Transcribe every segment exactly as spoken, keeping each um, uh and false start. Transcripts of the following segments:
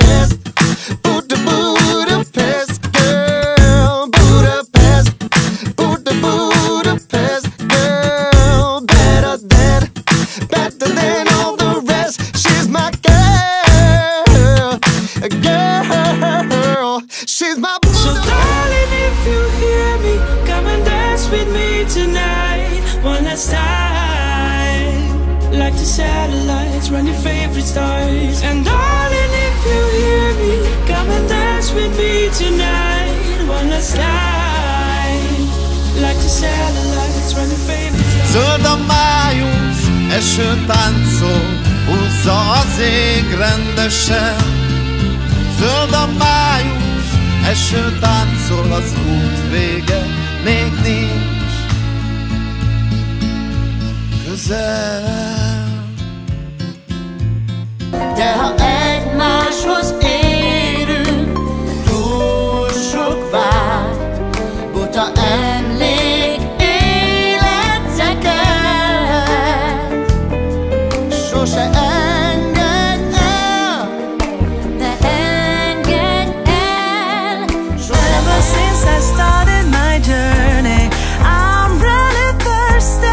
Budapest, Buda, Budapest, girl. Budapest, Buda, Budapest, girl. Better than, better than all the rest. She's my girl, girl. She's my Budapest. So darling, if you hear me, come and dance with me tonight, one last time. Like the satellites, run your favorite stars. And darling, if you hear me, come and dance with me tonight, one last time. Like the satellites, run your favorite stars. Zöld a május, eső táncol, húzza az ég rendesen. Zöld a május, eső táncol, az út vége még nincs közel. De ha egymáshoz érünk, túl sok vár, buta emlék életre kelhet. Sose engedd el, ne engedd el. Ever since I started my journey, I'm really thirsty.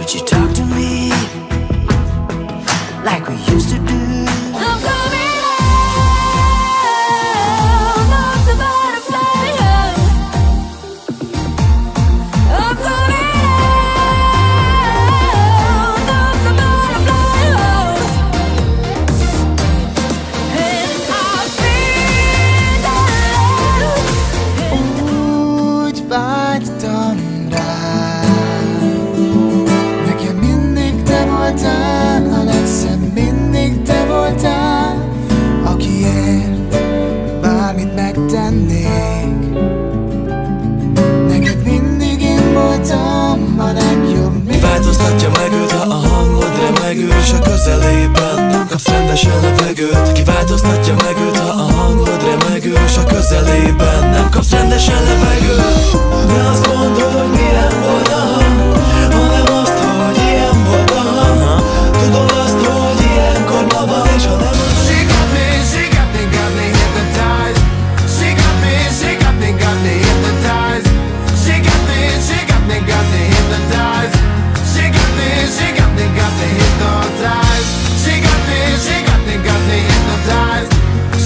Could you talk to me like we used to do? I'm coming out of the butterfly house. I'm coming out of the butterfly house. And I feel that love. Úgy vágytam rá, a legszebb mindig te voltál, akiért bármit megtennék. Neked mindig én voltam a legjobb. Mi változtatja meg őt, ha a hangod remegő, és a közelében nem kapsz rendesen levegőt? Ki változtatja meg őt, ha a hangod remegő, és a közelében nem kapsz rendesen levegőt? Ne azt gondold, hogy milyen volt a hang, hanem azt, hogy ilyen volt a hang. Tudom azt, hogy ilyenkor ma van, és ha nem. She got me, she got me, got me hypnotized. She got me, she got me, got me hypnotized. She got me, she got me, got me hypnotized. She got me, she got me, got me hypnotized. She got me, she got me, got me hypnotized.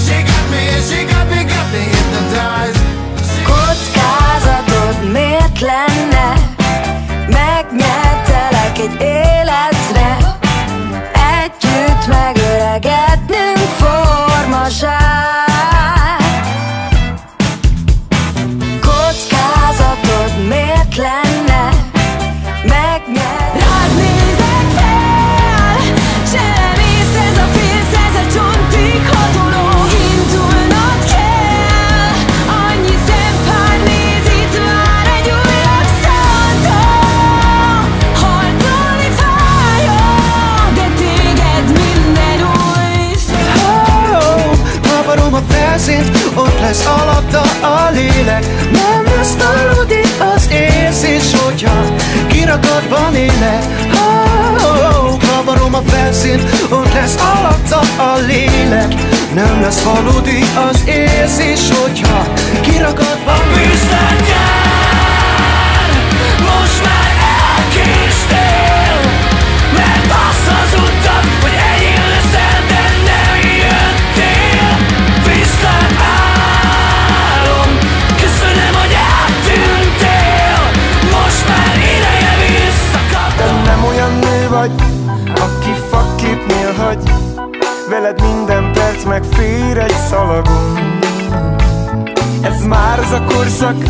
She got me, she got me, got me hypnotized. Kockázatod miért lenne? Megnyertelek egy életre. Együtt megöregednünk formaság. Kockázatod miért lenne? Megnyert. Rád nézek fel, cserem ész, ez a félsz, ez a csontig hatoló. Indulnod kell, annyi szempár néz, itt vár egy újabb szántól. Harcolni fájol, de téged minden új. Oh, oh, havarom a felszínt, ott lesz alatta a lélek. Nem lesz aludni az érzés, hogyha kirakatban élek. Oh, oh, oh, kavarom a felszínt, ott lesz alatta a lélek. Nem lesz valódi az érzés, hogyha kirakatban élek. A bűzletjel most már elkésztél, mert azt az utat, hogy egyén leszel, de nem jöttél vissza. Aki faképnél hagy, veled minden perc megfér egy szalagon. Ez már az a korszak,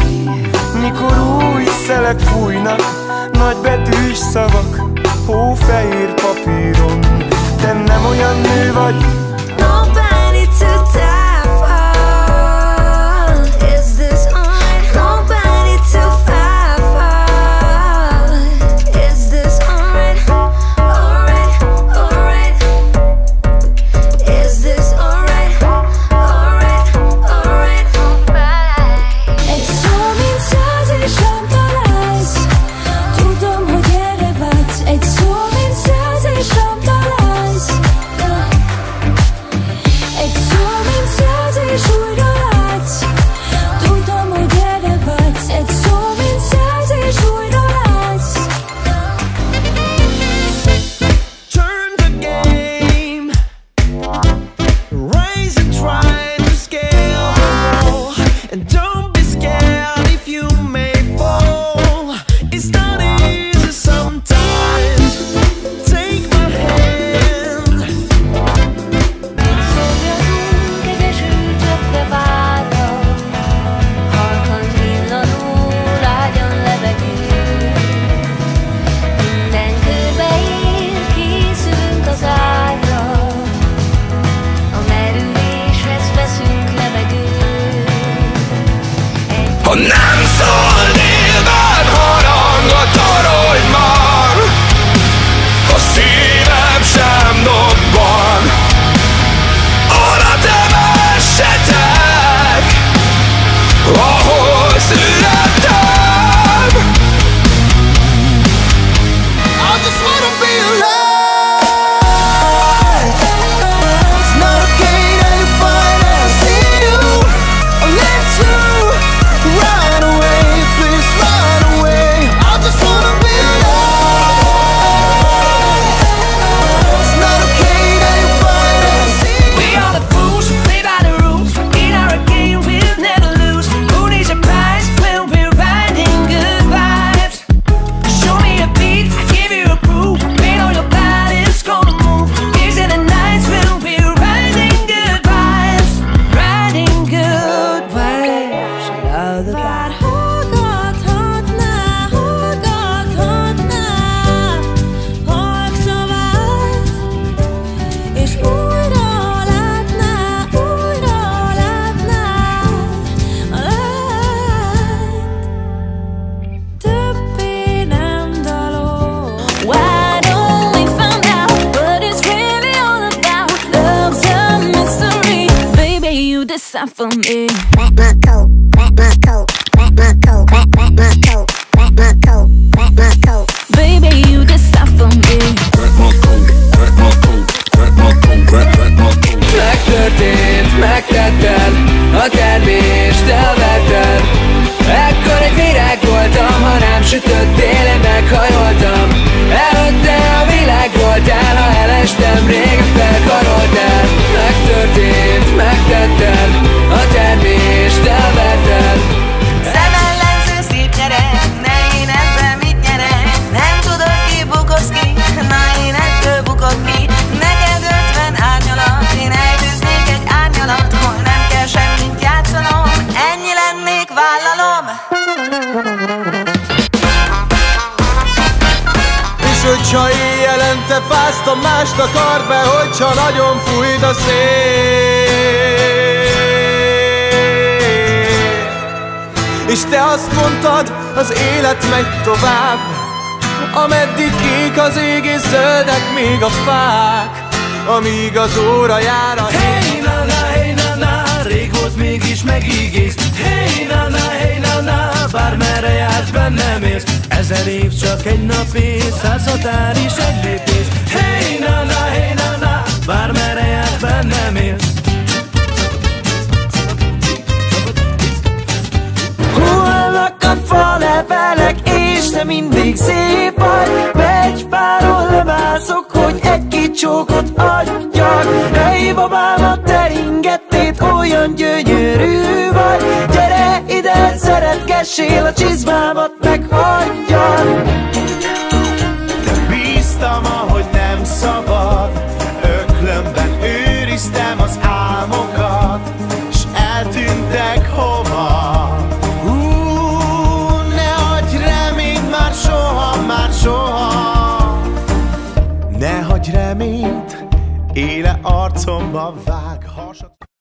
mikor új szelek fújnak, nagybetűs szavak, hófehér papíron. Te nem olyan nő vagy, nobody to die. And don't be scared if you may fall, it's not easy sometimes. Take my hand. Halkan villanul ágyon levegő. Minden kőbe ér, készülünk az ágyra. A merüléshez veszünk levegőt. Ha nem szólnél már, harangot arolj már, a szívem sem dobban. Oda te vessetek, ahol születtem. I just wanna be alive. It's not okay that you find I see you, I let you run away, please run away. I just wanna be alive. It's not okay that you find I see you. We are the fools who play by the rules. In our game we'll never lose. Who needs a prize when we're riding good vibes? Show me a beat, I give you a groove. Paint on your body's gonna move. These are the nights when we're riding good vibes, riding good vibes. Love the vibe. Decide for me. Wrap my coat, wrap my coat, wrap my coat, wrap my coat, wrap my coat, wrap my coat. Baby, you decide for me. Wrap my coat, wrap my coat, wrap my coat, wrap my coat. Megtörtént, megtetted, a termést elvetted. Ekkor egy virág voltam, ha nem sütöttél, én meghajoltam. Előtte a világ voltál, ha elestem, régen felkaroltál. Megtörtént, megtetted. Ha éjjelente fáztam, mást akart be, hogyha nagyon fújt a szél. És te azt mondtad, az élet megy tovább, ameddig kék az ég és zöldek még a fák, amíg az óra jár a hey na na, hey na na, rég volt mégis megígész. Hey na na, hey na na, bármerre jársz, bennem élsz. Ezer év csak egy nap és száz határ is egy lépés. Hey na na, hey na na, bármerre jársz, bennem élsz. Hullanak a fa levelek és te mindig szép vagy. Megy fáról lemászok, hogy egy két csókot adjak. Hey babám, a te ingettét olyan gyönyörű vagy. Gyere ide, szeretgessél, a csizmámat meghagyjad. Nem bíztam, ahogy nem szabad, öklömben őriztem az álmokat, s eltűntek hova. Hú, ne adj reményt már soha, már soha. Ne hagyj reményt, éle arcomba vág hasat.